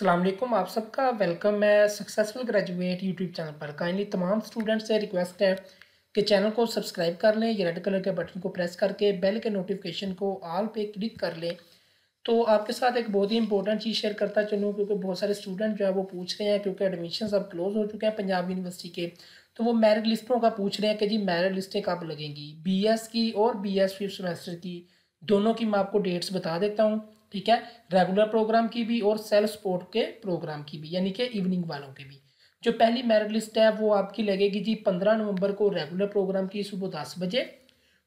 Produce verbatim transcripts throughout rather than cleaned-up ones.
अस्सलाम वालेकुम, आप सबका वेलकम है सक्सेसफुल ग्रेजुएट यूट्यूब चैनल पर। काइंडली तमाम स्टूडेंट्स से रिक्वेस्ट है कि चैनल को सब्सक्राइब कर लें, ये रेड कलर के बटन को प्रेस करके बेल के नोटिफिकेशन को ऑल पे क्लिक कर लें। तो आपके साथ एक बहुत ही इंपॉर्टेंट चीज़ शेयर करता चलूँ, क्योंकि बहुत सारे स्टूडेंट जो है वो पूछ रहे हैं, क्योंकि एडमिशन अब क्लोज़ हो चुके हैं पंजाब यूनिवर्सिटी के, तो वो मेरिट लिस्टों का पूछ रहे हैं कि जी मेरिट लिस्टें कब लगेंगी। बी एस की और बी एस फिफ्थ सेमेस्टर की दोनों की मैं आपको डेट्स बता देता हूँ, ठीक है, रेगुलर प्रोग्राम की भी और सेल्फ सपोर्ट के प्रोग्राम की भी, यानी कि इवनिंग वालों की भी। जो पहली मेरिट लिस्ट है वो आपकी लगेगी जी पंद्रह नवंबर को रेगुलर प्रोग्राम की सुबह दस बजे,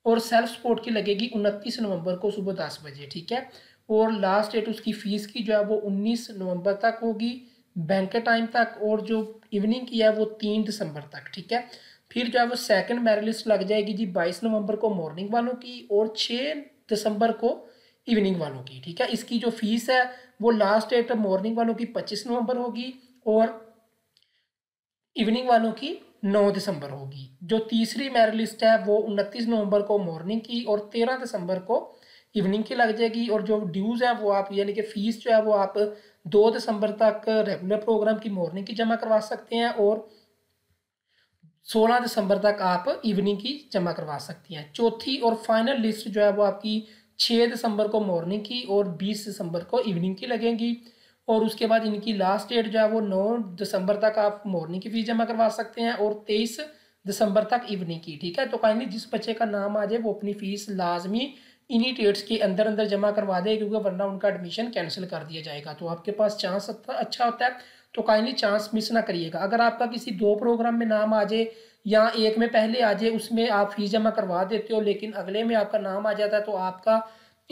और सेल्फ सपोर्ट की लगेगी उनतीस नवंबर को सुबह दस बजे, ठीक है। और लास्ट डेट उसकी फ़ीस की जो है वो उन्नीस नवंबर तक होगी बैंक टाइम तक, और जो इवनिंग की है वो तीन दिसंबर तक, ठीक है। फिर जो है वो सेकेंड मेरिट लिस्ट लग जाएगी जी बाईस नवंबर को मॉर्निंग वालों की और छः दिसंबर को इवनिंग वालों की, ठीक है। इसकी जो फीस है वो लास्ट डेट मॉर्निंग वालों की पच्चीस नवंबर होगी और इवनिंग वालों की नौ दिसंबर होगी। जो तीसरी मेरिट लिस्ट है वो उनतीस नवंबर को मॉर्निंग की और तेरह दिसंबर को इवनिंग की लग जाएगी। और जो ड्यूज़ है वो आप, यानी कि फ़ीस जो है वो आप दो दिसंबर तक रेगुलर प्रोग्राम की मॉर्निंग की जमा करवा सकते हैं और सोलह दिसंबर तक आप इवनिंग की जमा करवा सकती हैं। चौथी और फाइनल लिस्ट जो है वो आपकी छः दिसंबर को मॉर्निंग की और बीस दिसंबर को इवनिंग की लगेंगी, और उसके बाद इनकी लास्ट डेट जो है वो नौ दिसंबर तक आप मॉर्निंग की फीस जमा करवा सकते हैं और तेईस दिसंबर तक इवनिंग की, ठीक है। तो काइंडली जिस बच्चे का नाम आ जाए वो अपनी फ़ीस लाजमी इन्हीं डेट्स के अंदर अंदर जमा करवा दे, क्योंकि वरना उनका एडमिशन कैंसिल कर दिया जाएगा। तो आपके पास चांस अच्छा होता है, तो काइंडली चांस मिस ना करिएगा। अगर आपका किसी दो प्रोग्राम में नाम आ जाए या एक में पहले आ जाए, उसमें आप फीस जमा करवा देते हो लेकिन अगले में आपका नाम आ जाता है, तो आपका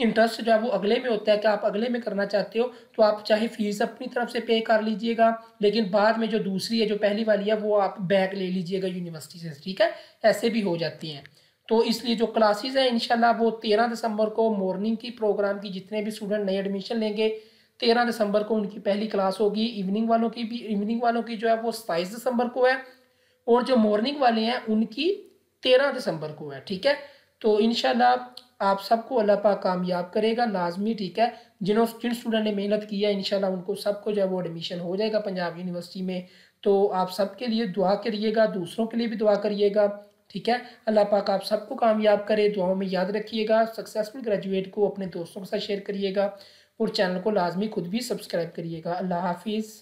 इंटरेस्ट जो है वो अगले में होता है कि आप अगले में करना चाहते हो, तो आप चाहे फ़ीस अपनी तरफ से पे कर लीजिएगा लेकिन बाद में जो दूसरी है, जो पहली वाली है, वो आप बैक ले लीजिएगा यूनिवर्सिटी से, ठीक है, ऐसे भी हो जाती हैं। तो इसलिए जो क्लासेस हैं इंशाल्लाह वो तेरह दिसंबर को मॉर्निंग की प्रोग्राम की जितने भी स्टूडेंट नए एडमिशन लेंगे तेरह दिसंबर को उनकी पहली क्लास होगी। इवनिंग वालों की भी, इवनिंग वालों की जो है वो सताईस दिसंबर को है, और जो मॉर्निंग वाले हैं उनकी तेरह दिसंबर को है, ठीक है। तो इंशाल्लाह आप सबको अल्लाह पाक कामयाब करेगा लाजमी, ठीक है। जिन्हों जिन स्टूडेंट ने मेहनत की है इंशाल्लाह उनको सबको जो है वो एडमिशन हो जाएगा पंजाब यूनिवर्सिटी में। तो आप सबके लिए दुआ करिएगा, दूसरों के लिए भी दुआ करिएगा, ठीक है। अल्लाह पाक आप सबको कामयाब करे, दुआओं में याद रखिएगा। सक्सेसफुल ग्रेजुएट को अपने दोस्तों के साथ शेयर करिएगा और चैनल को लाजमी खुद भी सब्सक्राइब करिएगा। अल्लाह हाफिज़।